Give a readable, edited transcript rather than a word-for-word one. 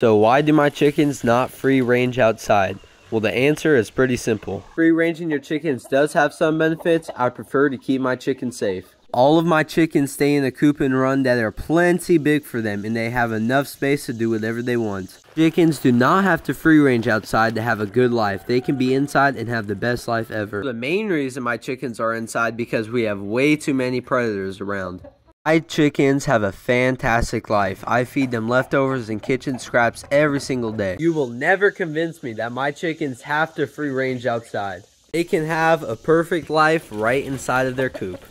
So why do my chickens not free range outside? Well, the answer is pretty simple. Free ranging your chickens does have some benefits. I prefer to keep my chickens safe. All of my chickens stay in a coop and run that are plenty big for them, and they have enough space to do whatever they want. Chickens do not have to free range outside to have a good life. They can be inside and have the best life ever. The main reason my chickens are inside because we have way too many predators around. My chickens have a fantastic life. I feed them leftovers and kitchen scraps every single day. You will never convince me that my chickens have to free range outside. They can have a perfect life right inside of their coop.